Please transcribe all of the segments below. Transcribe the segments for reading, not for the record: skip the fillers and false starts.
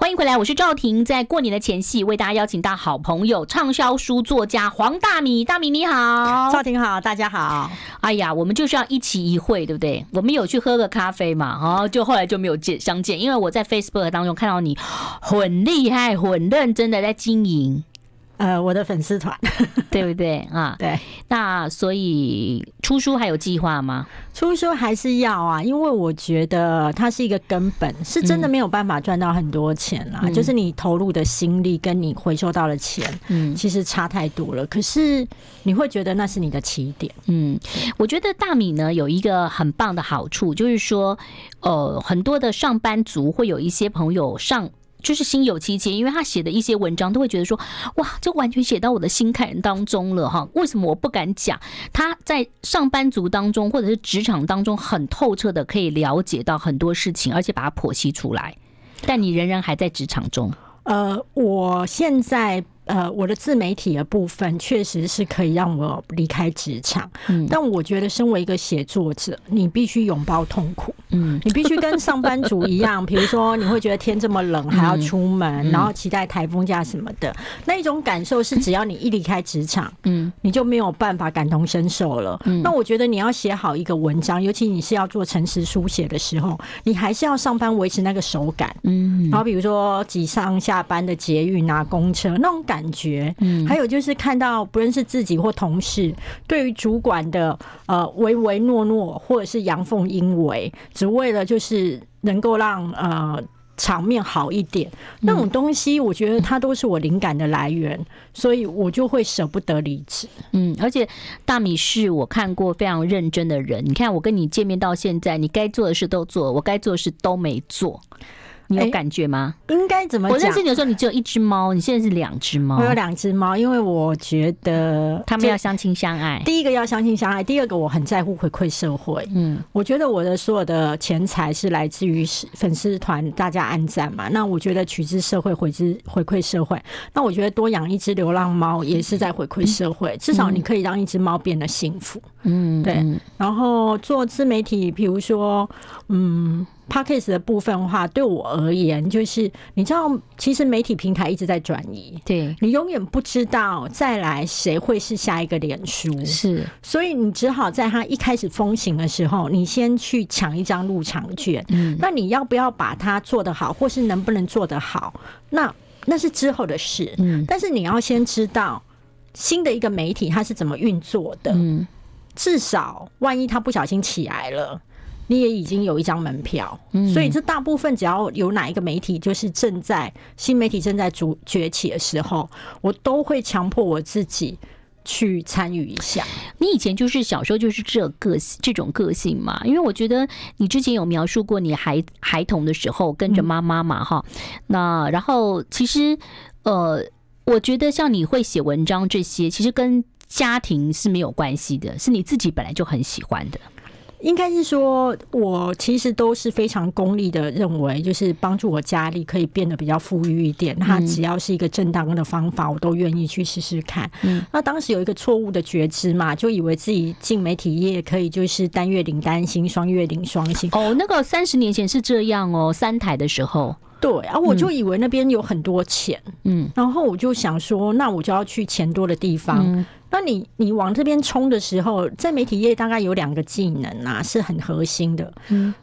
欢迎回来，我是赵婷。在过年的前夕，为大家邀请到好朋友畅销书作家黄大米。大米你好。赵婷好，大家好。哎呀，我们就是要一期一会，对不对？我们有去喝个咖啡嘛，啊，就后来就没有相见，因为我在 Facebook 当中看到你很厉害、很认真的在经营我的粉丝团，对不对啊？对。那所以出书还有计划吗？出书还是要啊，因为我觉得它是一个根本，是真的没有办法赚到很多钱啦。就是你投入的心力跟你回收到的钱，其实差太多了。可是你会觉得那是你的起点。嗯，我觉得大米呢有一个很棒的好处，就是说，很多的上班族会有一些朋友就是心有戚戚，因为他写的一些文章都会觉得说，哇，这完全写到我的心坎当中了哈。为什么我不敢讲？他在上班族当中或者是职场当中很透彻的可以了解到很多事情，而且把它剖析出来。但你仍然还在职场中。我现在我的自媒体的部分确实是可以让我离开职场，但我觉得身为一个写作者，你必须拥抱痛苦，你必须跟上班族一样，比如说你会觉得天这么冷还要出门，然后期待台风假什么的，那一种感受是只要你一离开职场，你就没有办法感同身受了。那我觉得你要写好一个文章，尤其你是要做诚实书写的时候，你还是要上班维持那个手感，然后比如说挤上下班的捷运啊、公车那种感觉，还有就是看到不论是自己或同事对于主管的唯唯诺诺，或者是阳奉阴违，只为了就是能够让场面好一点，那种东西我觉得它都是我灵感的来源，所以我就会舍不得离职。而且大米是我看过非常认真的人，你看我跟你见面到现在，你该做的事都做，我该做的事都没做。你有感觉吗？应该怎么讲？我认识你的时候，你只有一只猫，你现在是两只猫。我有两只猫，因为我觉得他们要相亲相爱。第一个要相亲相爱，第二个我很在乎回馈社会。我觉得我的所有的钱财是来自于粉丝团，大家按赞嘛。那我觉得取之社会，回馈社会。那我觉得多养一只流浪猫也是在回馈社会，至少你可以让一只猫变得幸福。对。然后做自媒体，比如说，Podcast 的部分的话，对我而言，就是你知道，其实媒体平台一直在转移，对，你永远不知道再来谁会是下一个脸书，是，所以你只好在它一开始风行的时候，你先去抢一张入场券。那你要不要把它做得好，或是能不能做得好，那是之后的事。但是你要先知道新的一个媒体它是怎么运作的，至少万一它不小心起来了。你也已经有一张门票，所以这大部分只要有哪一个媒体就是新媒体正在崛起的时候，我都会强迫我自己去参与一下。你以前就是小时候就是这种个性嘛？因为我觉得你之前有描述过你孩童的时候跟着妈妈嘛，哈，那然后其实我觉得像你会写文章这些，其实跟家庭是没有关系的，是你自己本来就很喜欢的。应该是说，我其实都是非常功利的认为，就是帮助我家里可以变得比较富裕一点。它只要是一个正当的方法，我都愿意去试试看。那当时有一个错误的觉知嘛，就以为自己进媒体业可以就是单月领单薪，双月领双薪。哦，那个30年前是这样哦，三台的时候。对啊，我就以为那边有很多钱，然后我就想说，那我就要去钱多的地方。那你往这边冲的时候，在媒体业大概有2个技能啊，是很核心的，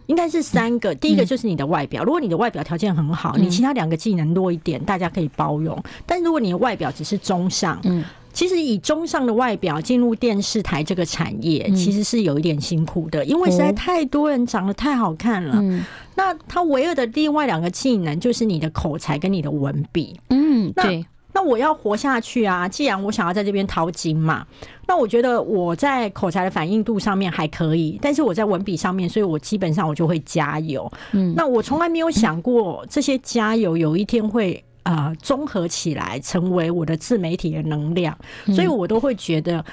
应该是3个。第一个就是你的外表，如果你的外表条件很好，你其他2个技能弱一点，大家可以包容。但如果你的外表只是中上，其实以中上的外表进入电视台这个产业，其实是有一点辛苦的，因为实在太多人长得太好看了。那他唯二的另外2个技能就是你的口才跟你的文笔。那我要活下去啊！既然我想要在这边淘金嘛，那我觉得我在口才的反应度上面还可以，但是我在文笔上面，所以我基本上我就会加油。那我从来没有想过这些加油有一天会综合起来成为我的自媒体的能量。所以我都会觉得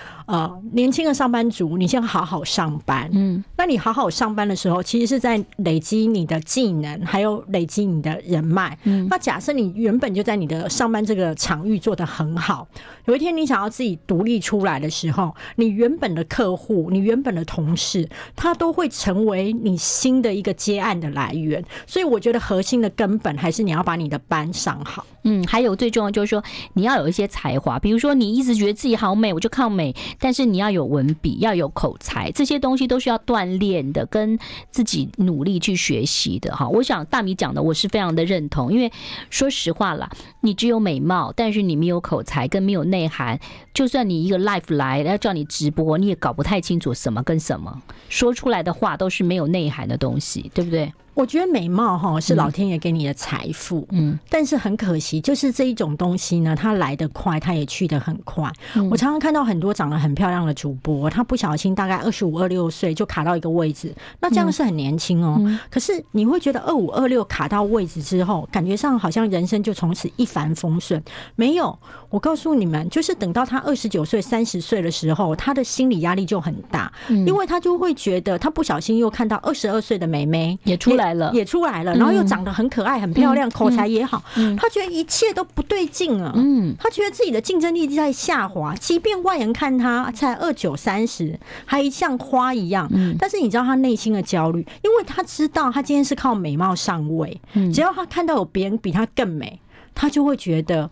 年轻的上班族你先好好上班，那你好好上班的时候其实是在累积你的技能还有累积你的人脉。那假设你原本就在你的上班这个场域做得很好，有一天你想要自己独立出来的时候，你原本的客户你原本的同事他都会成为你新的一个接案的来源。所以我觉得核心的根本还是你要把你的班上好。还有最重要就是说你要有一些才华，比如说你一直觉得自己好美我就靠美，但是你要有文笔要有口才，这些东西都是要锻炼的跟自己努力去学习的。我想大米讲的我是非常的认同，因为说实话啦，你只有美貌但是你没有口才跟没有内涵，就算你一个 live 来要叫你直播你也搞不太清楚什么跟什么，说出来的话都是没有内涵的东西，对不对？我觉得美貌是老天爷给你的财富，但是很可惜就是这一种东西呢它来得快它也去得很快。我常常看到很多长得很漂亮的主播，他不小心大概25、26岁就卡到一个位置，那这样是很年轻哦。可是你会觉得25、26卡到位置之后感觉上好像人生就从此一帆风顺，没有。我告诉你们，就是等到他29岁、30岁的时候他的心理压力就很大，因为他就会觉得他不小心又看到22岁的妹妹也出来也出来了，然后又长得很可爱很漂亮，口才也好，他觉得一切都不对劲了，他觉得自己的竞争力在下滑，即便外人看他才29、30还像花一样，但是你知道他内心的焦虑，因为他知道他今天是靠美貌上位，只要他看到有别人比他更美，他就会觉得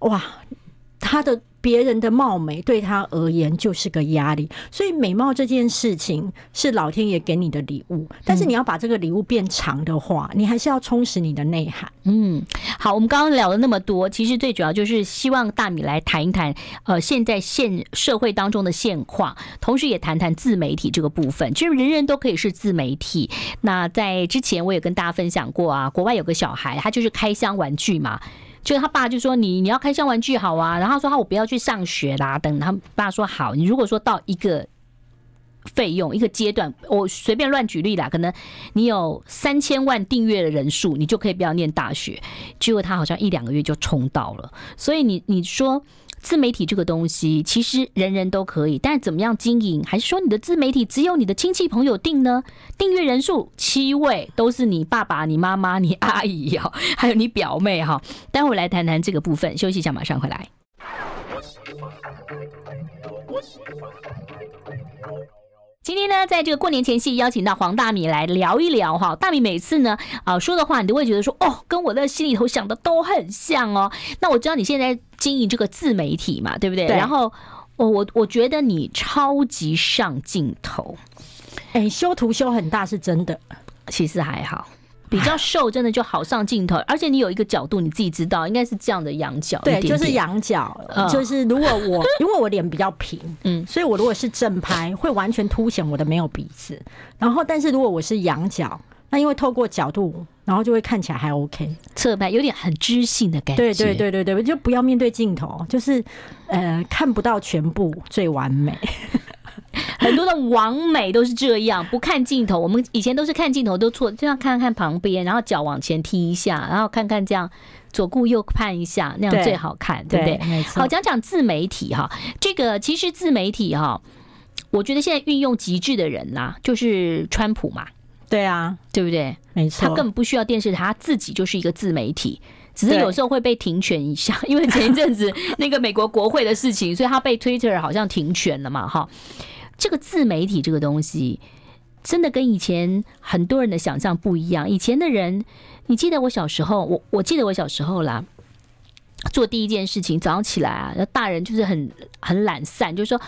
哇，他的别人的貌美对他而言就是个压力。所以美貌这件事情是老天爷给你的礼物，但是你要把这个礼物变长的话，你还是要充实你的内涵。好，我们刚刚聊了那么多，其实最主要就是希望大米来谈一谈现在社会当中的现况，同时也谈谈自媒体这个部分。其实人人都可以是自媒体。那在之前我也跟大家分享过啊，国外有个小孩他就是开箱玩具嘛，就他爸就说你要开箱玩具好啊，然后他说我不要去上学啦，等他爸说好，你如果说到一个费用一个阶段，我随便乱举例啦，可能你有3000万订阅的人数你就可以不要念大学，结果他好像1、2个月就冲到了。所以你说自媒体这个东西其实人人都可以，但怎么样经营，还是说你的自媒体只有你的亲戚朋友订呢？订阅人数7位都是你爸爸你妈妈你阿姨还有你表妹待会来谈谈这个部分，休息一下马上回来。今天呢，在这个过年前夕，邀请到黄大米来聊一聊哈。大米每次呢，说的话，你都会觉得说，跟我在心里头想的都很像哦。那我知道你现在经营这个自媒体嘛，对不对？对。然后，我觉得你超级上镜头，修图修很大是真的，其实还好。比较瘦真的就好上镜头，而且你有一个角度你自己知道应该是这样的仰角，对，就是仰角，就是如果我因为我脸比较平，所以我如果是正拍会完全凸显我的没有鼻子，然后但是如果我是仰角，那因为透过角度然后就会看起来还 OK， 侧拍有点很知性的感觉，对对对对对，就不要面对镜头，就是看不到全部最完美。很多的网美都是这样，不看镜头。我们以前都是看镜头都错，就像看看旁边，然后脚往前踢一下，然后看看这样左顾右盼一下，那样最好看， 对不对？好，讲讲自媒体哈，这个其实自媒体哈，我觉得现在运用极致的人啦，就是川普嘛，对啊，对不对？没错，他根本不需要电视台，他自己就是一个自媒体。只是有时候会被停权一下，因为前一阵子那个美国国会的事情，所以他被 Twitter 好像停权了嘛，这个自媒体这个东西，真的跟以前很多人的想象不一样。以前的人，你记得我小时候，我记得我小时候啦，做第一件事情，早上起来啊，大人就是很懒散，就说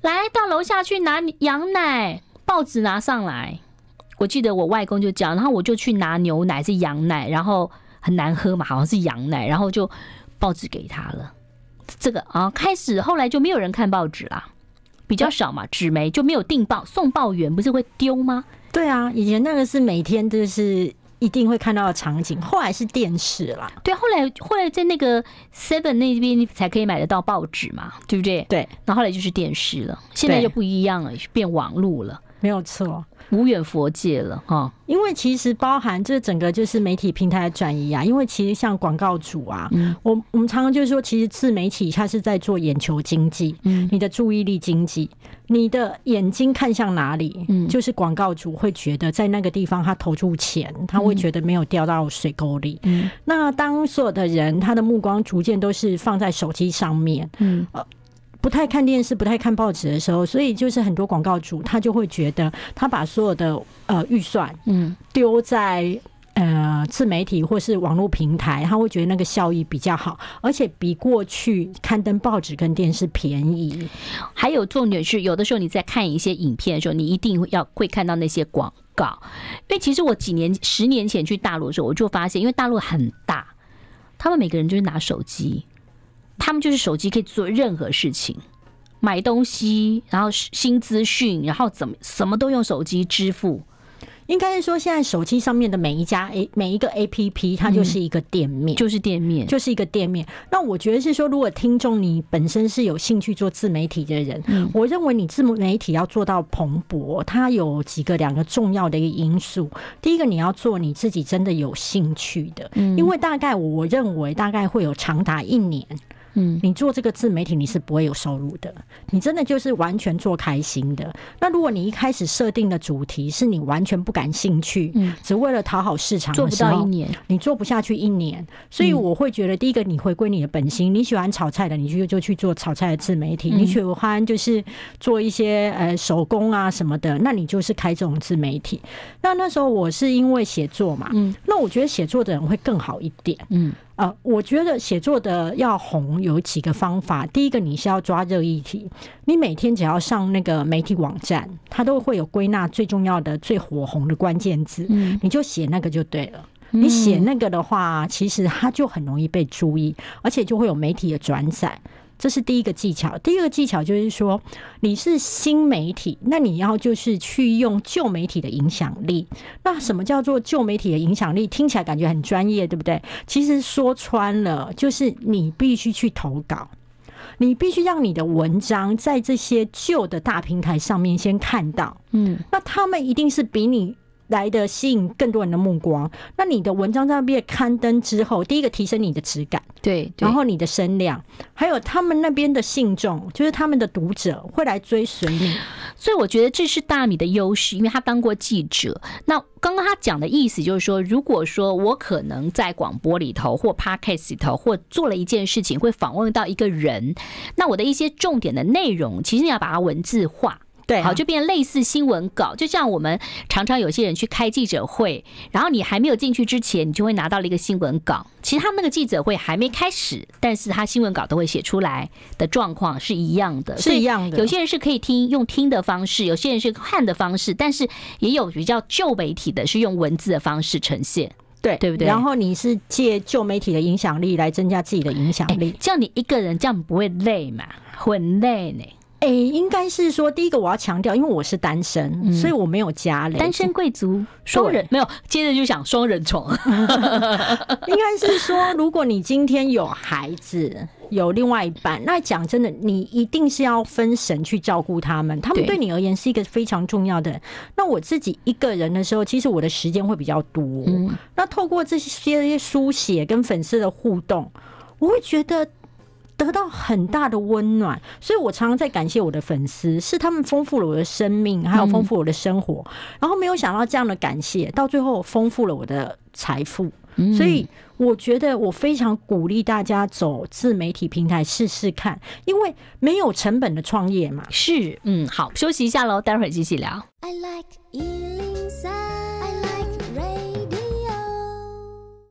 来到楼下去拿羊奶，报纸拿上来。我记得我外公就讲，然后我就去拿牛奶是羊奶，然后。很难喝嘛，好像是羊奶，然后就报纸给他了。这个开始后来就没有人看报纸啦，比较少嘛，纸媒就没有订报，送报员不是会丢吗？对啊，以前那个是每天就是一定会看到的场景，后来是电视啦。对，后来在那个 Seven 那边才可以买得到报纸嘛，对不对？对，然后后来就是电视了，现在就不一样了，变网路了。没有错，无远佛界了哈。因为其实包含这整个就是媒体平台的转移啊，因为其实像广告主啊，我们常常就是说，其实自媒体它是在做眼球经济，你的注意力经济，你的眼睛看向哪里，就是广告主会觉得在那个地方他投注钱，他会觉得没有掉到水沟里。那当所有的人他的目光逐渐都是放在手机上面，不太看电视、不太看报纸的时候，所以就是很多广告主他就会觉得，他把所有的预算丢在自媒体或是网络平台，他会觉得那个效益比较好，而且比过去刊登报纸跟电视便宜。还有重点是，有的时候你在看一些影片的时候，你一定会看到那些广告，因为其实我10年前去大陆的时候，我就发现，因为大陆很大，他们每个人就是拿手机。他们就是手机可以做任何事情，买东西，然后新资讯，然后什么都用手机支付。应该是说，现在手机上面的每一个 APP， 它就是一个店面，就是一个店面。那我觉得是说，如果听众你本身是有兴趣做自媒体的人，我认为你自媒体要做到蓬勃，它有两个重要的一个因素。第一个，你要做你自己真的有兴趣的，因为我认为大概会有长达1年。你做这个自媒体你是不会有收入的，你真的就是完全做开心的。那如果你一开始设定的主题是你完全不感兴趣，只为了讨好市场的时候，做不到1年，你做不下去1年。所以我会觉得，第一个你回归你的本心，你喜欢炒菜的，你就去做炒菜的自媒体；你喜欢就是做一些手工啊什么的，那你就是开这种自媒体。那时候我是因为写作嘛，那我觉得写作的人会更好一点，我觉得写作的要红有几个方法。第一个，你是要抓热议题，你每天只要上那个媒体网站，它都会有归纳最重要的、最火红的关键字，你就写那个就对了。你写那个的话，其实它就很容易被注意，而且就会有媒体的转载。这是第一个技巧。第二个技巧就是说，你是新媒体，那你要就是去用旧媒体的影响力。那什么叫做旧媒体的影响力？听起来感觉很专业，对不对？其实说穿了，就是你必须去投稿，你必须让你的文章在这些旧的大平台上面先看到。那他们一定是比你来的吸引更多人的目光。那你的文章在那边刊登之后，第一个提升你的质感，对，然后你的声量，还有他们那边的信众，就是他们的读者会来追随你。所以我觉得这是大米的优势，因为他当过记者。那刚刚他讲的意思就是说，如果说我可能在广播里头或 podcast 里头或做了一件事情，会访问到一个人，那我的一些重点的内容，其实你要把它文字化。对，好，就变类似新闻稿，就像我们常常有些人去开记者会，然后你还没有进去之前，你就会拿到了一个新闻稿。其实他那个记者会还没开始，但是他新闻稿都会写出来的状况是一样的，是一样的。有些人是可以用听的方式，有些人是看的方式，但是也有比较旧媒体的是用文字的方式呈现。对不对？然后你是借旧媒体的影响力来增加自己的影响力，这样你一个人这样不会累嘛？很累呢。应该是说，第一个我要强调，因为我是单身，所以我没有家人，单身贵族，双人没有。接着就想双人床，应该是说，如果你今天有孩子，有另外一半，那讲真的，你一定是要分神去照顾他们，他们对你而言是一个非常重要的人。那我自己一个人的时候，其实我的时间会比较多，那透过这些书写跟粉丝的互动，我会觉得得到很大的温暖，所以我常常在感谢我的粉丝，是他们丰富了我的生命，还有丰富我的生活。然后没有想到这样的感谢，到最后丰富了我的财富。所以我觉得我非常鼓励大家走自媒体平台试试看，因为没有成本的创业嘛。是，好，休息一下喽，待会儿继续聊。I like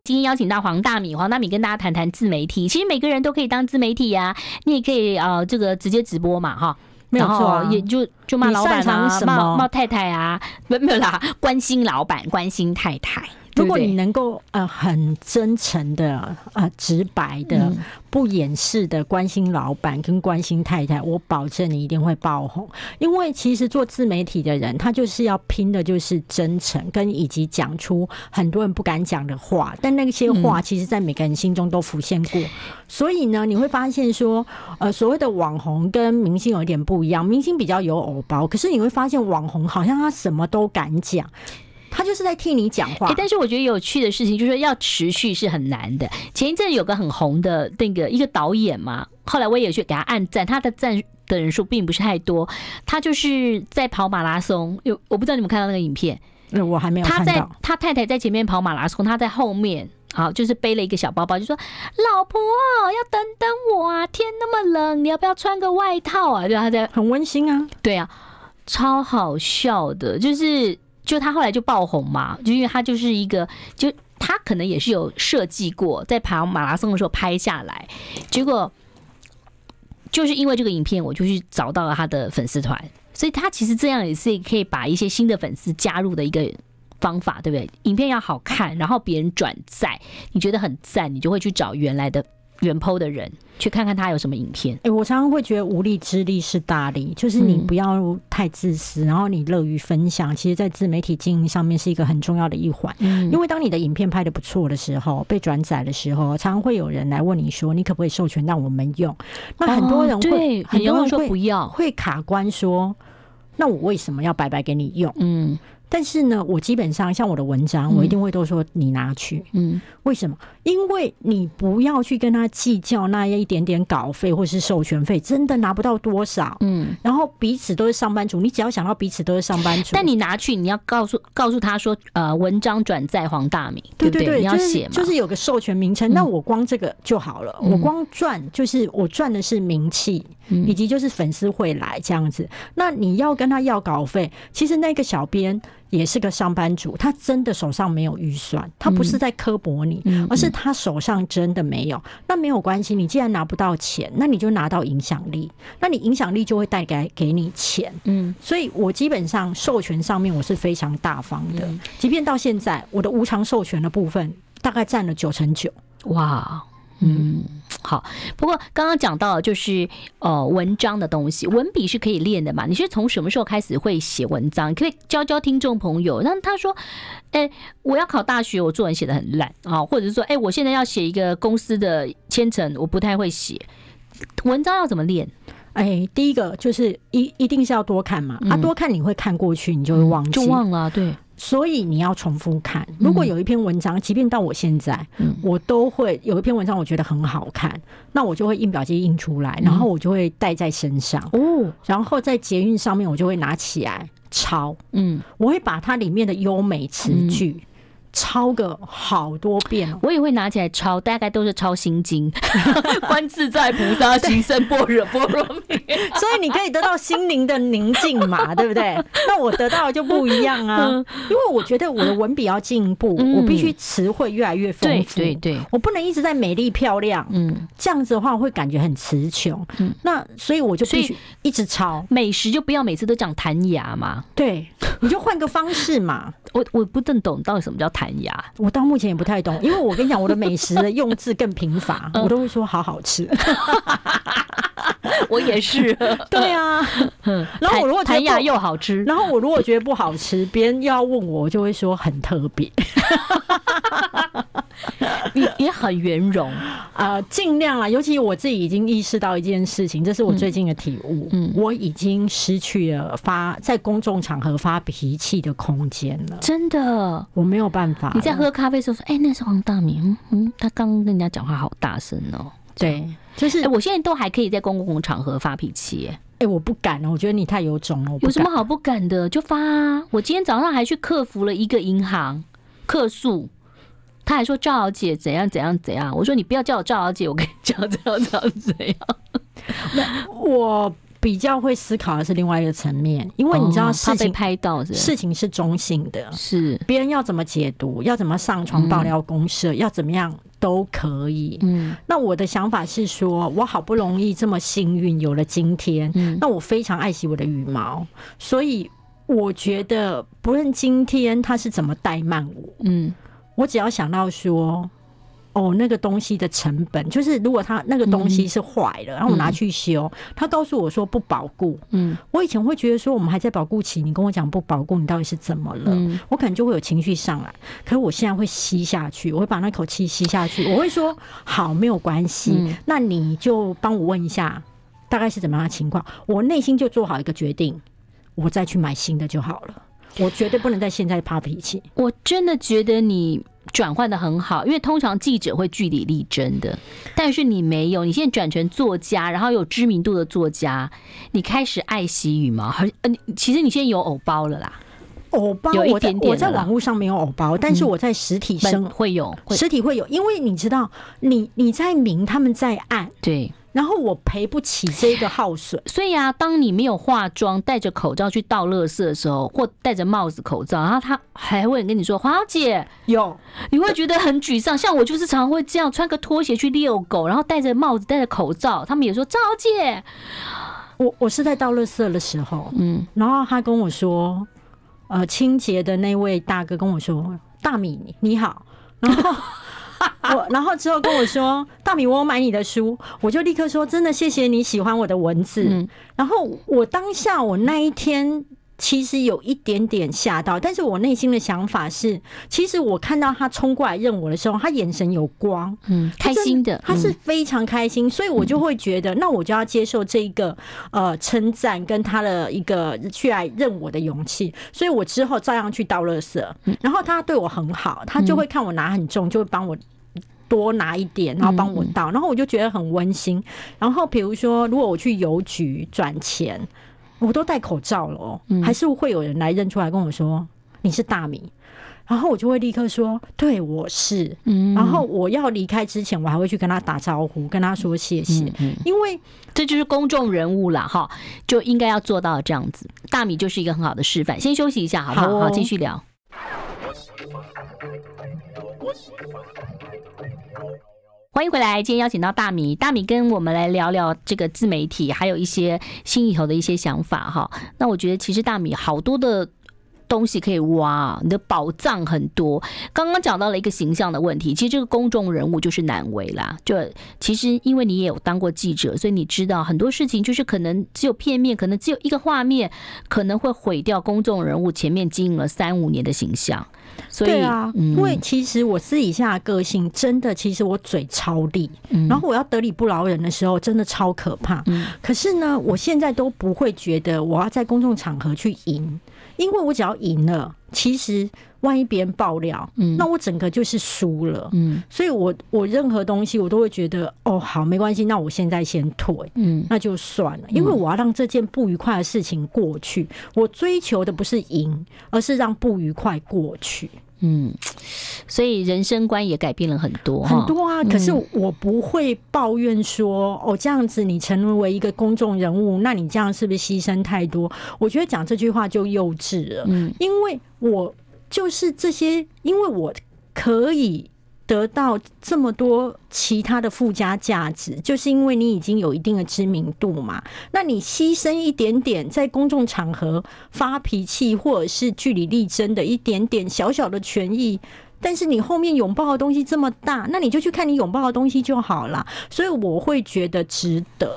今天邀请到黄大米跟大家谈谈自媒体。其实每个人都可以当自媒体呀，你也可以这个直接直播嘛，哈，没有错啊，也就骂老板啊，骂太太啊，没有啦，关心老板，关心太太。如果你能够很真诚的直白的不掩饰的关心老板跟关心太太，我保证你一定会爆红。因为其实做自媒体的人，他就是要拼的就是真诚，跟以及讲出很多人不敢讲的话，但那些话其实在每个人心中都浮现过。所以呢，你会发现说所谓的网红跟明星有一点不一样，明星比较有偶包，可是你会发现网红好像他什么都敢讲，他就是在替你讲话。但是我觉得有趣的事情就是要持续是很难的。前一阵有个很红的那个一个导演嘛，后来我也去给他按赞，他的赞的人数并不是太多。他就是在跑马拉松，我不知道你们看到那个影片，我还没有看到。他太太在前面跑马拉松，他在后面。好，就是背了一个小包包，就说老婆要等等我啊，天那么冷，你要不要穿个外套啊？对，他在很温馨啊，对啊，超好笑的，就他后来就爆红嘛，就因为他就是一个就他可能也是有设计过，在跑马拉松的时候拍下来，结果就是因为这个影片，我就去找到了他的粉丝团，所以他其实这样也是可以把一些新的粉丝加入的一个方法，对不对？影片要好看，然后别人转载，你觉得很赞，你就会去找原来的原 po 的人去看看他有什么影片。我常常会觉得无力之力是大力，就是你不要太自私，然后你乐于分享，其实在自媒体经营上面是一个很重要的一环。因为当你的影片拍得不错的时候，被转载的时候，常常会有人来问你说你可不可以授权让我们用。那很多人会，很多人说不要，会卡关说那我为什么要白白给你用？但是呢，我基本上像我的文章，我一定会都说你拿去。为什么？因为你不要去跟他计较那一点点稿费或是授权费，真的拿不到多少。然后彼此都是上班族，你只要想到彼此都是上班族，但你拿去，你要告诉他说，文章转载黄大米，对不对？你要写嘛，就是有个授权名称。那我光这个就好了，我光赚就是我赚的是名气，以及就是粉丝会来这样子。那你要跟他要稿费，其实那个小编也是个上班族，他真的手上没有预算，他不是在刻薄你，而是他手上真的没有。那没有关系，你既然拿不到钱，那你就拿到影响力，那你影响力就会带给你钱。所以我基本上授权上面我是非常大方的，即便到现在我的无偿授权的部分大概占了9%。哇，好。不过刚刚讲到就是文章的东西，文笔是可以练的嘛？你是从什么时候开始会写文章？可以教教听众朋友。那他说，我要考大学，我作文写得很烂啊，或者是说，我现在要写一个公司的千层，我不太会写。文章要怎么练？第一个就是一定是要多看嘛，多看你会看过去，你就会忘记，就忘了，对。所以你要重复看。如果有一篇文章，即便到我现在，我都会有一篇文章，我觉得很好看，那我就会印表机印出来，然后我就会带在身上，然后在捷运上面我就会拿起来抄，我会把它里面的优美词句抄个好多遍。我也会拿起来抄，大概都是抄心经，观自在菩萨行深般若波罗蜜。所以你可以得到心灵的宁静嘛，对不对？那我得到的就不一样啊，因为我觉得我的文笔要进步，我必须词汇越来越丰富。对，我不能一直在美丽漂亮，这样子的话我会感觉很词穷。那所以我就必须一直抄。美食就不要每次都讲弹牙嘛，对，你就换个方式嘛。我不正懂到底什么叫弹牙。我到目前也不太懂，因为我跟你讲，我的美食的用字更贫乏，我都会说好好吃。我也是，对啊。然后我如果弹牙又好吃，然后我如果觉得不好吃，别人要问我，我就会说很特别。也很圆融啊，尽量啦。尤其我自己已经意识到一件事情，这是我最近的体悟。我已经失去了在公众场合发脾气的空间了。真的，我没有办法。你在喝咖啡的时候说：“那是黄大米，他刚刚跟人家讲话好大声哦。”对，就是我现在都还可以在公共场合发脾气。我不敢了，我觉得你太有种了。有什么好不敢的？就发啊！我今天早上还去客服了一个银行客诉。他还说赵小姐怎样怎样怎样，我说你不要叫我赵小姐，我跟你讲怎样怎样怎样。我比较会思考的是另外一个层面，因为你知道事情被拍到，事情是中性的，是别人要怎么解读，要怎么上传爆料公社，要怎么样都可以。那我的想法是说，我好不容易这么幸运有了今天，那我非常爱惜我的羽毛，所以我觉得不论今天他是怎么怠慢我，我只要想到说哦，那个东西的成本，就是如果它那个东西是坏了，然后我拿去修，他告诉我说不保固，我以前会觉得说我们还在保固期，你跟我讲不保固，你到底是怎么了？我可能就会有情绪上来，可是我现在会吸下去，我会把那口气吸下去，我会说好，没有关系，那你就帮我问一下大概是怎么样的情况，我内心就做好一个决定，我再去买新的就好了，我绝对不能在现在发脾气。我真的觉得你转换的很好，因为通常记者会据理力争的，但是你没有，你现在转成作家，然后有知名度的作家，你开始爱惜羽毛，其实你现在有偶包了啦，偶包有一点点，我在网络上没有偶包，但是我在实体生会有，实体会有，因为你知道，你在明，他们在暗，对。然后我赔不起这个耗损，所以啊，当你没有化妆、戴着口罩去倒垃圾的时候，或戴着帽子、口罩，然后他还会跟你说：“华姐，有。”你会觉得很沮丧。像我就是常会这样，穿个拖鞋去遛狗，然后戴着帽子、戴着口罩，他们也说：“赵姐，我是在倒垃圾的时候，然后他跟我说，清洁的那位大哥跟我说，大米你好，然后。”然后之后跟我说，大米，我买你的书，我就立刻说，真的谢谢你喜欢我的文字。然后我当下我那一天其实有一点点吓到，但是我内心的想法是，其实我看到他冲过来认我的时候，他眼神有光，开心的，他是非常开心，所以我就会觉得，那我就要接受这一个称赞跟他的一个去来认我的勇气，所以我之后照样去倒垃圾，然后他对我很好，他就会看我拿很重，就会帮我多拿一点，然后帮我倒，然后我就觉得很温馨。然后比如说，如果我去邮局转钱，我都戴口罩了哦，还是会有人来认出来跟我说你是大米，然后我就会立刻说对我是，然后我要离开之前，我还会去跟他打招呼，跟他说谢谢，因为这就是公众人物啦哈，就应该要做到这样子。大米就是一个很好的示范。先休息一下，好不好？好，继续聊。欢迎回来，今天邀请到大米，大米跟我们来聊聊这个自媒体，还有一些心里头的一些想法哈。那我觉得其实大米好多的东西可以挖，你的宝藏很多。刚刚讲到了一个形象的问题，其实这个公众人物就是难为啦。就其实因为你也有当过记者，所以你知道很多事情就是可能只有片面，可能只有一个画面，可能会毁掉公众人物前面经营了3-5年的形象。所以对啊，因为其实我私底下的个性真的，其实我嘴超利，然后我要得理不饶人的时候，真的超可怕。可是呢，我现在都不会觉得我要在公众场合去赢。因为我只要赢了，其实万一别人爆料，那我整个就是输了。所以我任何东西我都会觉得，哦，好，没关系，那我现在先退，那就算了。因为我要让这件不愉快的事情过去，我追求的不是赢，而是让不愉快过去。所以人生观也改变了很多，很多啊。可是我不会抱怨说，哦，这样子你成为一个公众人物，那你这样是不是牺牲太多？我觉得讲这句话就幼稚了，因为我就是这些，因为我可以得到这么多其他的附加价值，就是因为你已经有一定的知名度嘛。那你牺牲一点点在公众场合发脾气，或者是据理力争的一点点小小的权益，但是你后面拥抱的东西这么大，那你就去看你拥抱的东西就好了。所以我会觉得值得。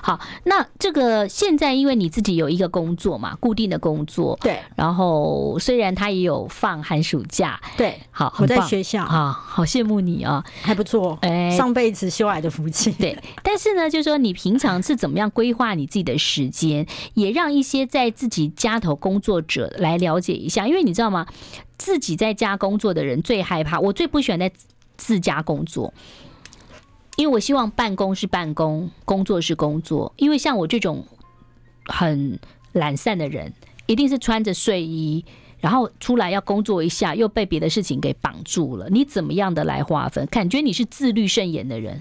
好，那这个现在因为你自己有一个工作嘛，固定的工作，对。然后虽然他也有放寒暑假，对，好，我在学校啊，好羡慕你啊，还不错，上辈子修来的福气。对，但是呢，就是说你平常是怎么样规划你自己的时间，也让一些在自己家头工作者来了解一下，因为你知道吗？自己在家工作的人最害怕，我最不喜欢在自家工作，因为我希望办公是办公，工作是工作。因为像我这种很懒散的人，一定是穿着睡衣，然后出来要工作一下，又被别的事情给绑住了。你怎么样的来划分？感觉你是自律慎言的人。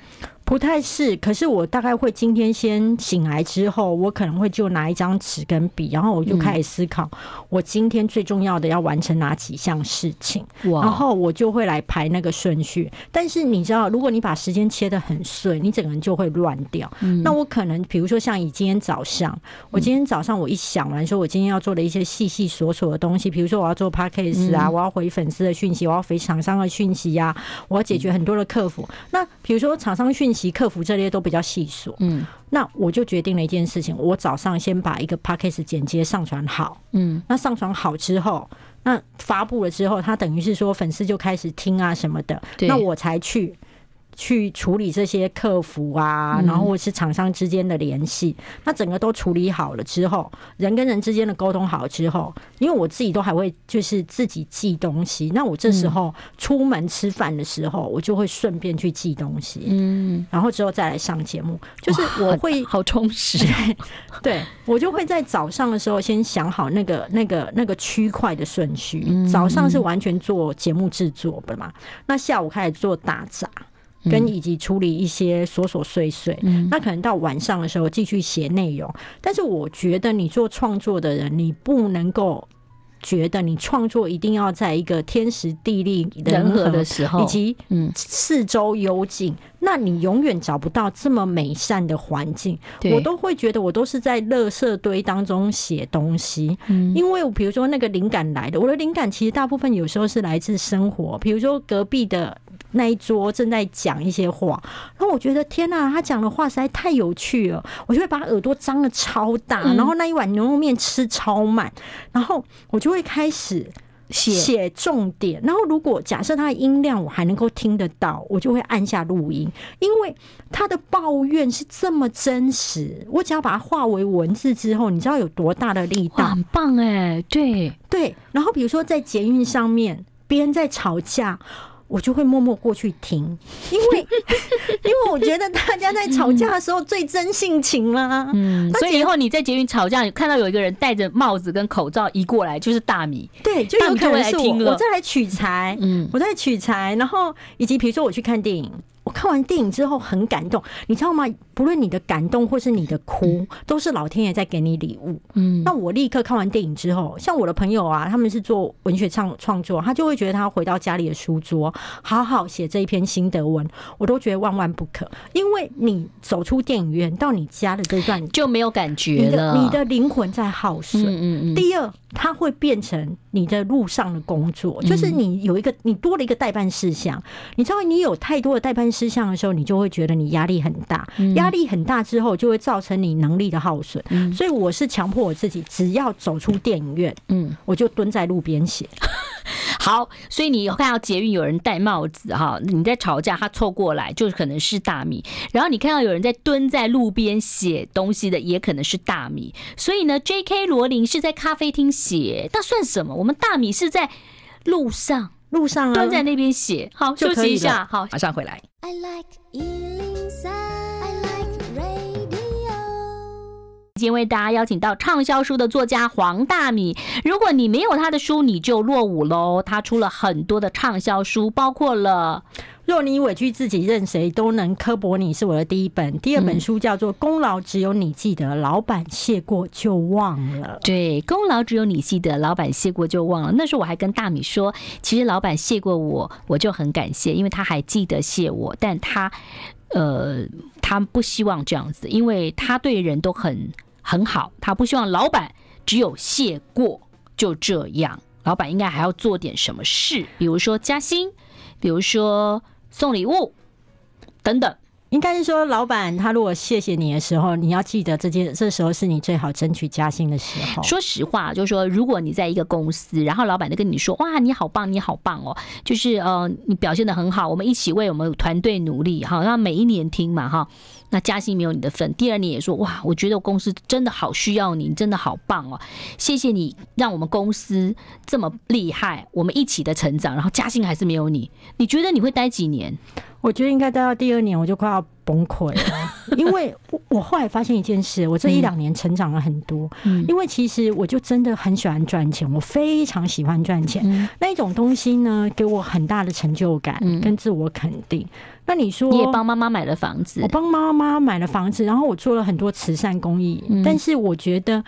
不太是，可是我大概会今天先醒来之后，我可能会就拿一张纸跟笔，然后我就开始思考我今天最重要的要完成哪几项事情，然后我就会来排那个顺序。但是你知道，如果你把时间切得很碎，你整个人就会乱掉。那我可能比如说像以今天早上，我今天早上我一想完说我今天要做的一些细细琐琐的东西，比如说我要做 Podcast 啊，我要回粉丝的讯息，我要回厂商的讯息啊，我要解决很多的客服。那比如说厂商讯息、客服这类都比较细琐，那我就决定了一件事情，我早上先把一个 Podcast 剪接上传好，那上传好之后，那发布了之后，他等于是说粉丝就开始听啊什么的，那我才去处理这些客服啊，然后或是厂商之间的联系，那整个都处理好了之后，人跟人之间的沟通好之后，因为我自己都还会就是自己寄东西，那我这时候出门吃饭的时候，我就会顺便去寄东西，然后之后再来上节目，就是我会好充实，对，我就会在早上的时候先想好那个区块的顺序，早上是完全做节目制作的嘛，那下午开始做打杂。跟以及处理一些琐琐碎碎，那可能到晚上的时候继续写内容。但是我觉得你做创作的人，你不能够觉得你创作一定要在一个天时地利人和的时候，以及四周幽静，那你永远找不到这么美善的环境。我都会觉得我都是在垃圾堆当中写东西，因为我比如说那个灵感来的，我的灵感其实大部分有时候是来自生活，比如说隔壁的那一桌正在讲一些话，然后我觉得天哪，他讲的话实在太有趣了，我就会把耳朵张得超大，然后那一碗牛肉面吃超慢，然后我就会开始写重点，然后如果假设他的音量我还能够听得到，我就会按下录音，因为他的抱怨是这么真实，我只要把它化为文字之后，你知道有多大的力道，很棒哎，对对。然后比如说在捷运上面，别人在吵架。我就会默默过去听，因为我觉得大家在吵架的时候最真性情啦。所以以后你在捷运吵架，看到有一个人戴着帽子跟口罩移过来，就是大米，对，就有可能是我再来取材，我在取材，然后以及比如说我去看电影。我看完电影之后很感动，你知道吗？不论你的感动或是你的哭，都是老天爷在给你礼物。那我立刻看完电影之后，像我的朋友啊，他们是做文学创作，他就会觉得他回到家里的书桌，好好写这一篇心得文，我都觉得万万不可，因为你走出电影院到你家的这段就没有感觉了，你的灵魂在耗损。第二，它会变成你的路上的工作，就是你有一个，你多了一个代办事项。你知道，你有太多的代办事项的时候，你就会觉得你压力很大，压力很大之后就会造成你能力的耗损。所以我是强迫我自己，只要走出电影院，我就蹲在路边写。好，所以你看到捷运有人戴帽子哈，你在吵架，他凑过来就可能是大米；然后你看到有人在蹲在路边写东西的，也可能是大米。所以呢 ，J.K. 罗琳是在咖啡厅写，那算什么？我们大米是在路上、啊、蹲在那边写。好，休息一下，好，马上回来。I like 今天为大家邀请到畅销书的作家黄大米，如果你没有他的书，你就落伍喽。他出了很多的畅销书，包括了《若你委屈自己，任谁都能刻薄你》是我的第一本，第二本书叫做《功劳只有你记得，老板谢过就忘了》。对，功劳只有你记得，老板谢过就忘了。那时候我还跟大米说，其实老板谢过我，我就很感谢，因为他还记得谢我，但他不希望这样子，因为他对人都很好，他不希望老板只有谢过就这样，老板应该还要做点什么事，比如说加薪，比如说送礼物等等。应该是说，老板他如果谢谢你的时候，你要记得这时候是你最好争取加薪的时候。说实话，就是说，如果你在一个公司，然后老板就跟你说：“哇，你好棒，你好棒哦！”就是你表现得很好，我们一起为我们团队努力哈。那每一年听嘛哈，那加薪没有你的份。第二年也说：“哇，我觉得公司真的好需要你，你真的好棒哦，谢谢你让我们公司这么厉害，我们一起的成长。”然后加薪还是没有你，你觉得你会待几年？我觉得应该待到第2年，我就快要崩溃了，因为我后来发现一件事，我这一两年成长了很多，因为其实我就真的很喜欢赚钱，我非常喜欢赚钱，那一种东西呢给我很大的成就感跟自我肯定。那你说你也帮妈妈买了房子，我帮妈妈买了房子，然后我做了很多慈善公益，但是我觉得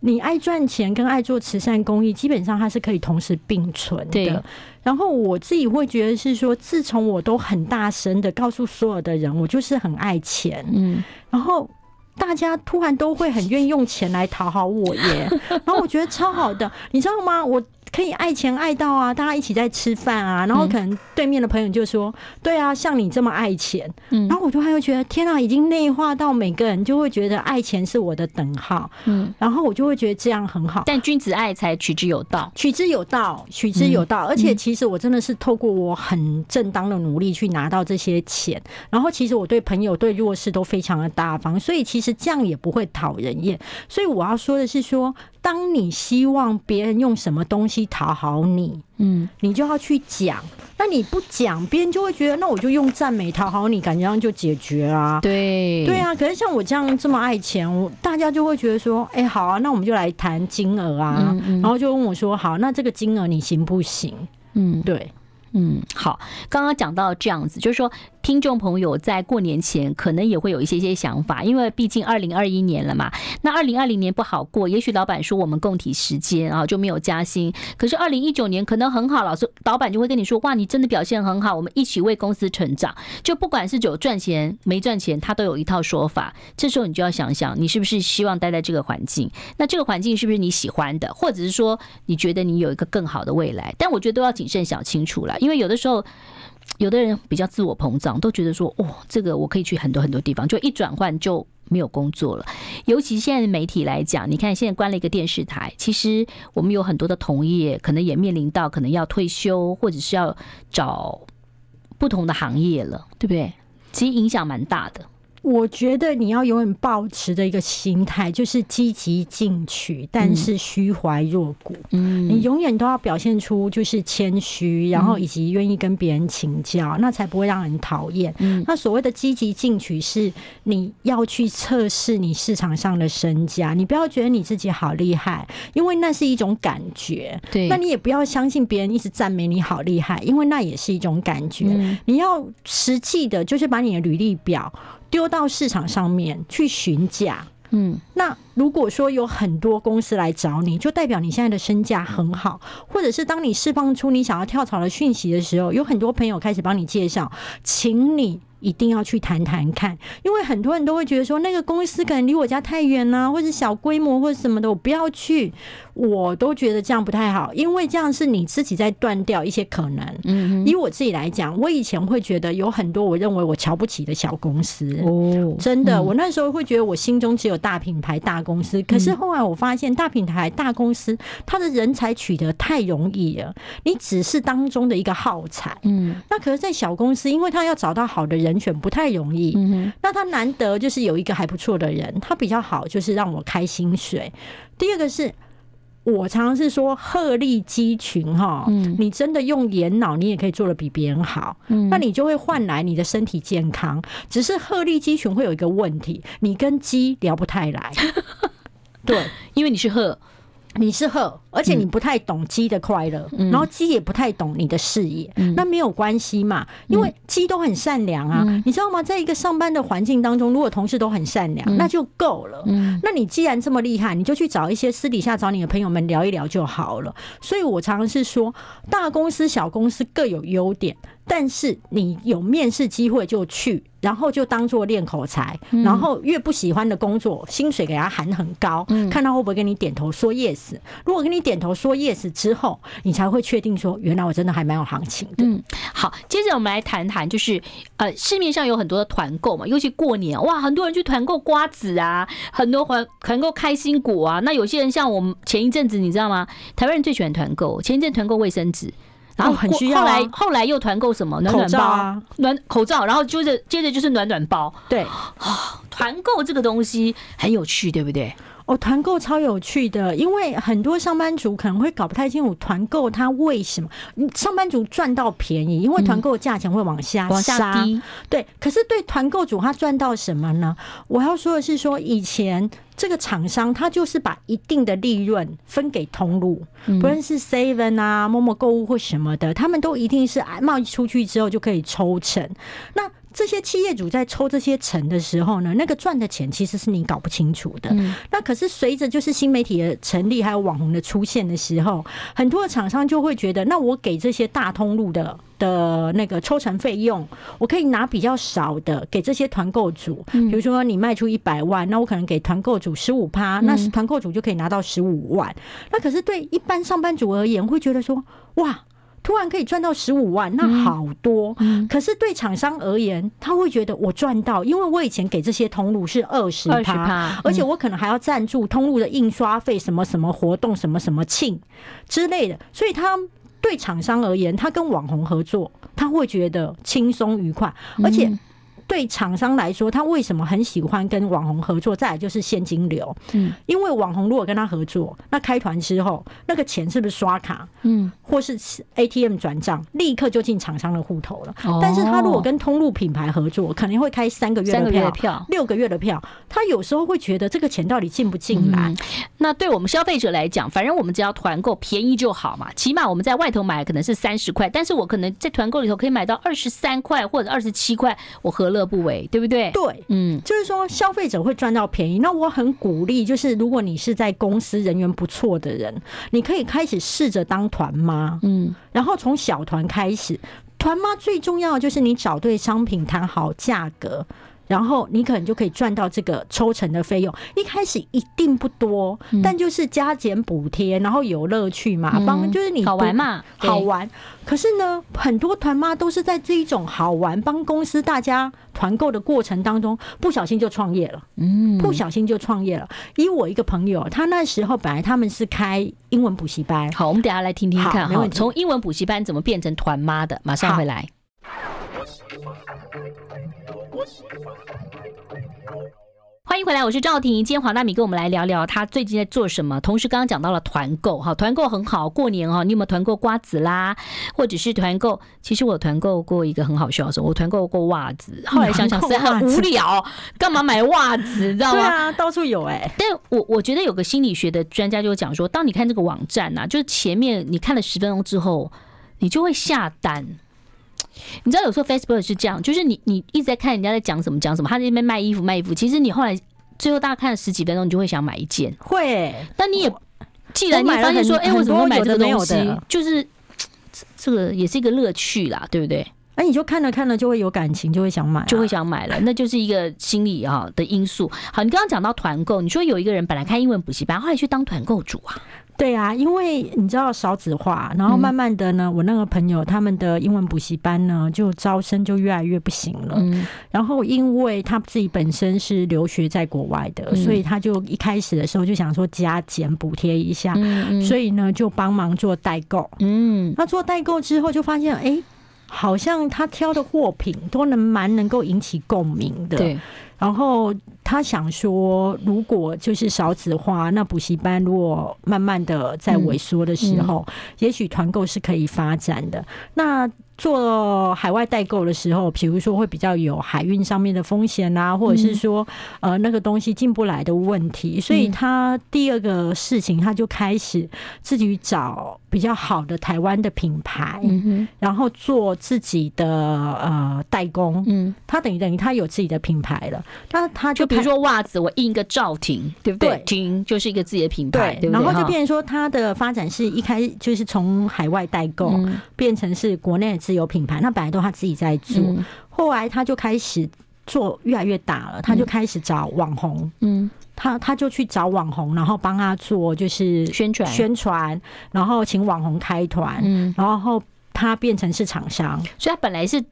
你爱赚钱跟爱做慈善公益基本上它是可以同时并存的。然后我自己会觉得是说，自从我都很大声的告诉所有的人我就是很爱钱，然后大家突然都会很愿意用钱来讨好我耶然后我觉得超好的，你知道吗？我可以爱钱爱到啊，大家一起在吃饭啊，然后可能对面的朋友就说对啊，像你这么爱钱，然后我就还会觉得天啊，已经内化到每个人就会觉得爱钱是我的等号，然后我就会觉得这样很好。但君子爱财，取之有道，取之有道，取之有道。而且其实我真的是透过我很正当的努力去拿到这些钱，然后其实我对朋友对弱势都非常的大方，所以其实这样也不会讨人厌。所以我要说的是说，当你希望别人用什么东西讨好你，你就要去讲。那你不讲，别人就会觉得那我就用赞美讨好你，感觉上就解决啊。对啊。可是像我这样这么爱钱，大家就会觉得说，哎，好啊，那我们就来谈金额啊。然后就问我说，好，那这个金额你行不行？对。好，刚刚讲到这样子，就是说听众朋友在过年前可能也会有一些想法，因为毕竟2021年了嘛。那2020年不好过，也许老板说我们共体时间啊，就没有加薪。可是2019年可能很好了，老板就会跟你说，哇，你真的表现很好，我们一起为公司成长。就不管是有赚钱没赚钱，他都有一套说法。这时候你就要想想，你是不是希望待在这个环境？那这个环境是不是你喜欢的？或者是说你觉得你有一个更好的未来？但我觉得都要谨慎想清楚了。因为有的时候，有的人比较自我膨胀，都觉得说，哦，这个我可以去很多很多地方，就一转换就没有工作了。尤其现在媒体来讲，你看现在关了一个电视台，其实我们有很多的同业可能也面临到可能要退休，或者是要找不同的行业了，对不对？其实影响蛮大的。我觉得你要永远抱持的一个心态，就是积极进取，但是虚怀若谷。你永远都要表现出就是谦虚，然后以及愿意跟别人请教，那才不会让人讨厌。那所谓的积极进取，是你要去测试你市场上的身价，你不要觉得你自己好厉害，因为那是一种感觉。那你也不要相信别人一直赞美你好厉害，因为那也是一种感觉。你要实际的，就是把你的履历表丢到市场上面去询价。那如果说有很多公司来找你，就代表你现在的身价很好，或者是当你释放出你想要跳槽的讯息的时候，有很多朋友开始帮你介绍，请你一定要去谈谈看。因为很多人都会觉得说，那个公司可能离我家太远啊，或者小规模或者什么的，我不要去。我都觉得这样不太好，因为这样是你自己在断掉一些可能。以我自己来讲，我以前会觉得有很多我认为我瞧不起的小公司，真的，我那时候会觉得我心中只有大品牌大公司。可是后来我发现，大品牌大公司它的人才取得太容易了，你只是当中的一个耗材。那可是在小公司，因为他要找到好的人选不太容易，那他难得就是有一个还不错的人，他比较好，就是让我开薪水。第二个是我常常是说，鹤立鸡群哈，你真的用眼脑，你也可以做得比别人好，那你就会换来你的身体健康。只是鹤立鸡群会有一个问题，你跟鸡聊不太来，对，因为你是鹤。你是鹤，而且你不太懂鸡的快乐，然后鸡也不太懂你的视野，那没有关系嘛，因为鸡都很善良啊，你知道吗？在一个上班的环境当中，如果同事都很善良，那就够了。那你既然这么厉害，你就去找一些私底下找你的朋友们聊一聊就好了。所以我常常是说，大公司、小公司各有优点。但是你有面试机会就去，然后就当做练口才，然后越不喜欢的工作，薪水给他喊很高，看他会不会跟你点头说 yes。如果跟你点头说 yes 之后，你才会确定说，原来我真的还蛮有行情的。好，接着我们来谈谈，就是市面上有很多的团购嘛，尤其过年，哇，很多人去团购瓜子啊，很多团购开心果啊。那有些人像我们前一阵子，你知道吗？台湾人最喜欢团购，前一阵团购卫生纸。然后很需要、后来又团购什么暖暖包、口罩，然后接着就是暖暖包。对，团购这个东西很有趣，对不对？哦，团购超有趣的，因为很多上班族可能会搞不太清楚团购它为什么上班族赚到便宜，因为团购价钱会往下杀，对。可是对团购主他赚到什么呢？我要说的是说以前。这个厂商他就是把一定的利润分给通路，不论是 Seven 啊、Momo购物或什么的，他们都一定是贸易出去之后就可以抽成。那这些企业主在抽这些成的时候呢，那个赚的钱其实是你搞不清楚的。那可是随着就是新媒体的成立还有网红的出现的时候，很多的厂商就会觉得，那我给这些大通路的那个抽成费用，我可以拿比较少的给这些团购主，比如说你卖出100万，那我可能给团购主15%，那团购主就可以拿到15万。那可是对一般上班族而言，会觉得说，哇，突然可以赚到15万，那好多。可是对厂商而言，他会觉得我赚到，因为我以前给这些通路是20%，而且我可能还要赞助通路的印刷费、什么什么活动、什么什么庆之类的，所以他。对厂商而言，他跟网红合作，他会觉得轻松愉快，而且对厂商来说，他为什么很喜欢跟网红合作？再来就是现金流，因为网红如果跟他合作，那开团之后，那个钱是不是刷卡，或是 ATM 转账，立刻就进厂商的户头了。但是他如果跟通路品牌合作，可能会开3个月的票、6个月的票，他有时候会觉得这个钱到底进不进来？那对我们消费者来讲，反正我们只要团购便宜就好嘛，起码我们在外头买可能是30块，但是我可能在团购里头可以买到23块或者27块，我何乐不为，对不对？对，就是说消费者会赚到便宜。那我很鼓励，就是如果你是在公司人缘不错的人，你可以开始试着当团妈，然后从小团开始。团妈最重要的就是你找对商品，谈好价格。然后你可能就可以赚到这个抽成的费用，一开始一定不多，但就是加减补贴，然后有乐趣嘛，就是你好玩嘛，好玩。可是呢，很多团妈都是在这一种好玩帮公司大家团购的过程当中，不小心就创业了，以我一个朋友，他那时候本来他们是开英文补习班，好，我们等下来听听看哈，从英文补习班怎么变成团妈的，马上回来。欢迎回来，我是赵婷。今天黄大米跟我们来聊聊他最近在做什么。同时刚刚讲到了团购，团购很好，过年你有没有团购瓜子啦，或者是团购？其实我团购过一个很好笑的事，我团购过袜子。后来想想是很无聊，干嘛买袜子，知道吗？对啊，到处有哎。但我觉得有个心理学的专家就讲说，当你看这个网站就是前面你看了10分钟之后，你就会下单。你知道有时候 Facebook 是这样，就是你一直在看人家在讲什么，他在那边卖衣服，其实你后来最后大家看了10几分钟，你就会想买一件，会。但你也既然你发现说，哎，我怎么会买这个东西？就是这个也是一个乐趣啦，对不对？哎，你就看了就会有感情，就会想买，那就是一个心理的因素。好，你刚刚讲到团购，你说有一个人本来开英文补习班，后来去当团购主啊。对啊，因为你知道少子化，然后慢慢的呢，我那个朋友他们的英文补习班呢，就招生就越来越不行了。然后因为他自己本身是留学在国外的，所以他就一开始的时候就想说加减补贴一下，所以呢就帮忙做代购。那做代购之后就发现，哎，好像他挑的货品都蛮能够引起共鸣的。对。然后他想说，如果就是少子化，那补习班如果慢慢的在萎缩的时候，也许团购是可以发展的。那做海外代购的时候，比如说会比较有海运上面的风险啊，或者是说那个东西进不来的问题，所以他第二个事情，他就开始自己找比较好的台湾的品牌，然后做自己的代工。他等于他有自己的品牌了，那他就比如说袜子，我印一个赵婷，对不对？婷就是一个自己的品牌，对。然后就变成说，他的发展是一开就是从海外代购变成是国内。自有品牌，那本来都他自己在做，后来他就开始做越来越大了，他就开始找网红，他就去找网红，然后帮他做就是宣传，然后请网红开团，然后他变成是厂商，所以他本来是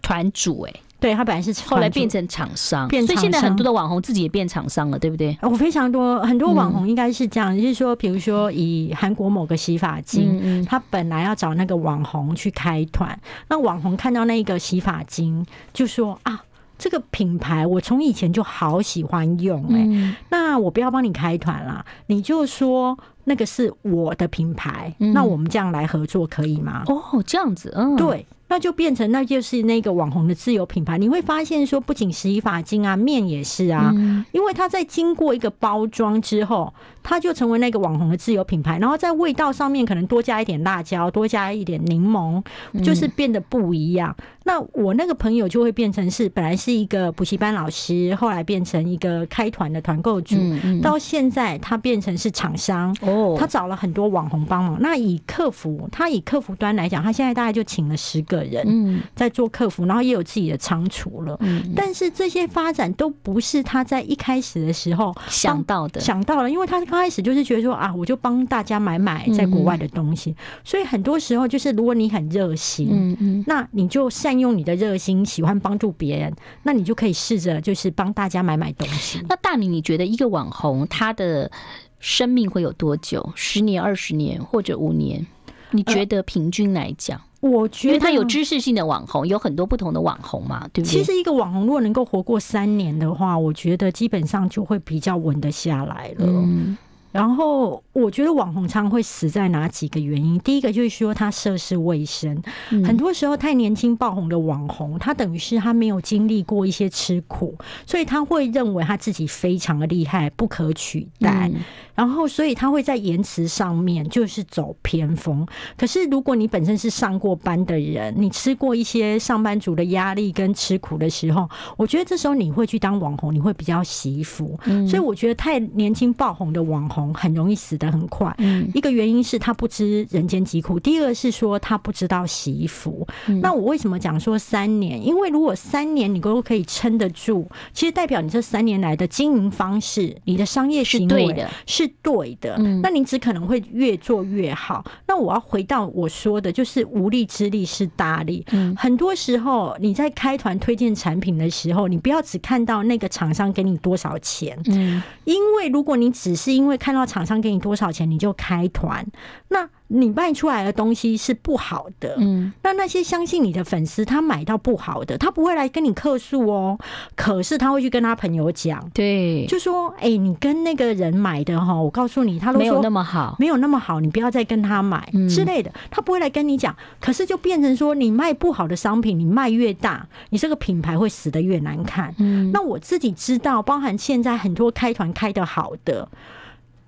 团主对，他本来是后来变成厂商，所以现在很多的网红自己也变厂商了，对不对？我非常多很多网红应该是这样，就是说，比如说以韩国某个洗发精，他本来要找那个网红去开团，那网红看到那个洗发精就说啊，这个品牌我从以前就好喜欢用哎、欸嗯，那我不要帮你开团啦，你就说那个是我的品牌，嗯、那我们这样来合作可以吗？哦，这样子，嗯，对。那就变成那就是那个网红的自有品牌，你会发现说不仅洗发精啊面也是啊，因为它在经过一个包装之后，它就成为那个网红的自有品牌，然后在味道上面可能多加一点辣椒，多加一点柠檬，就是变得不一样。那我那个朋友就会变成是本来是一个补习班老师，后来变成一个开团的团购主，到现在他变成是厂商，他找了很多网红帮忙。那以客服，他以客服端来讲，他现在大概就请了10个。人在做客服，然后也有自己的仓储了，但是这些发展都不是他在一开始的时候想到了，因为他刚开始就是觉得说啊，我就帮大家买在国外的东西，所以很多时候就是如果你很热心，那你就善用你的热心，喜欢帮助别人，那你就可以试着就是帮大家买东西。那大米，你觉得一个网红他的生命会有多久？10年、20年或者5年？你觉得平均来讲？我觉得，因为他有知识性的网红，有很多不同的网红嘛，对不对？其实一个网红如果能够活过3年的话，我觉得基本上就会比较稳得下来了。然后我觉得网红常会死在哪几个原因？第一个就是说他涉世未深，很多时候太年轻爆红的网红，他等于是他没有经历过一些吃苦，所以他会认为他自己非常的厉害，不可取代。然后所以他会在言辞上面就是走偏锋。可是如果你本身是上过班的人，你吃过一些上班族的压力跟吃苦的时候，我觉得这时候你会去当网红，你会比较惜福。所以我觉得太年轻爆红的网红很容易死得很快，一个原因是他不知人间疾苦，第二个是说他不知道惜福。那我为什么讲说3年？因为如果3年你都可以撑得住，其实代表你这3年来的经营方式，你的商业行为是对的、那你只可能会越做越好。那我要回到我说的，就是无力之力是大力。很多时候你在开团推荐产品的时候，你不要只看到那个厂商给你多少钱，因为如果你只是因为看到厂商给你多少钱你就开团，那你卖出来的东西是不好的，那些相信你的粉丝，他买到不好的，他不会来跟你客诉哦，可是他会去跟他朋友讲，对，就说哎、你跟那个人买的哈，我告诉你，他都说没有那么好，你不要再跟他买之类的，他不会来跟你讲。可是就变成说，你卖不好的商品，你卖越大，你这个品牌会死得越难看。那我自己知道，包含现在很多开团开得好的。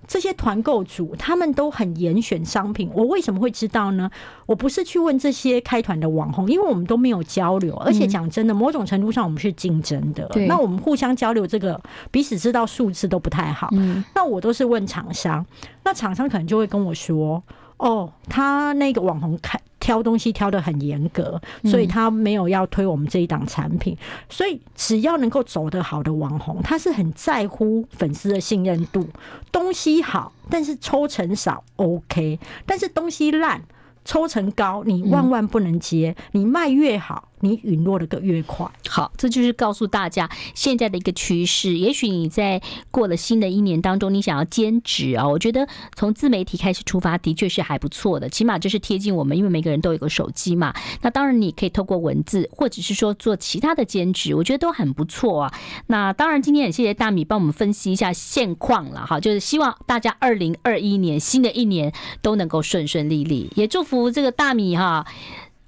这些团购主他们都很严选商品，我为什么会知道呢？我不是去问这些开团的网红，因为我们都没有交流，而且讲真的，某种程度上我们是竞争的，那我们互相交流这个彼此知道数字都不太好。那我都是问厂商，那厂商可能就会跟我说，哦，他那个网红挑东西挑得很严格，所以他没有要推我们这一档产品。所以只要能够走得好的网红，他是很在乎粉丝的信任度，东西好但是抽成少 OK， 但是东西烂抽成高你万不能接，你卖越好你陨落的越快。好，这就是告诉大家现在的一个趋势。也许你在过了新的一年当中，你想要兼职啊，我觉得从自媒体开始出发的确是还不错的，起码就是贴近我们，因为每个人都有个手机嘛。那当然你可以透过文字，或者是说做其他的兼职，我觉得都很不错啊。那当然今天也谢谢大米帮我们分析一下现况了哈，就是希望大家2021年新的一年都能够顺顺利利，也祝福这个大米哈。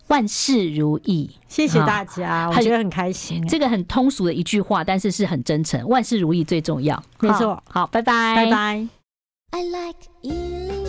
万事如意，谢谢大家，我觉得很开心。这个很通俗的一句话，但是是很真诚。万事如意最重要，没错。好，拜拜，拜拜。I like